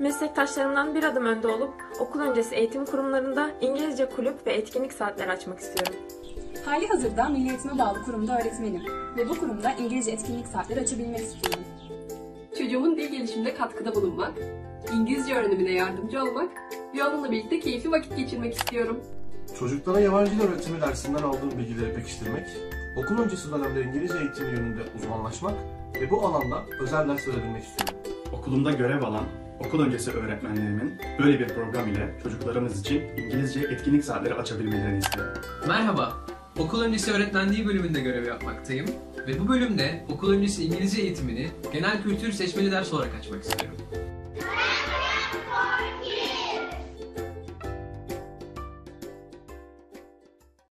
meslektaşlarımdan bir adım önde olup okul öncesi eğitim kurumlarında İngilizce kulüp ve etkinlik saatleri açmak istiyorum. Halihazırda Milli Eğitim'e bağlı kurumda öğretmenim ve bu kurumda İngilizce etkinlik saatleri açabilmek istiyorum. Çocuğumun dil gelişimine katkıda bulunmak, İngilizce öğrenimine yardımcı olmak ve onunla birlikte keyifli vakit geçirmek istiyorum. Çocuklara yabancı dil öğretimi dersinden aldığım bilgileri pekiştirmek, okul öncesi dönemde İngilizce eğitimi yönünde uzmanlaşmak ve bu alanda özel ders verebilmek istiyorum. Okulumda görev alan okul öncesi öğretmenlerimin böyle bir program ile çocuklarımız için İngilizce etkinlik saatleri açabilmelerini isterim. Merhaba, okul öncesi öğretmenliği bölümünde görev yapmaktayım ve bu bölümde okul öncesi İngilizce eğitimini genel kültür seçmeli ders olarak açmak istiyorum.